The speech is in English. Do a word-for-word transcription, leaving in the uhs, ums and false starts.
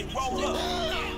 Hey, roll up.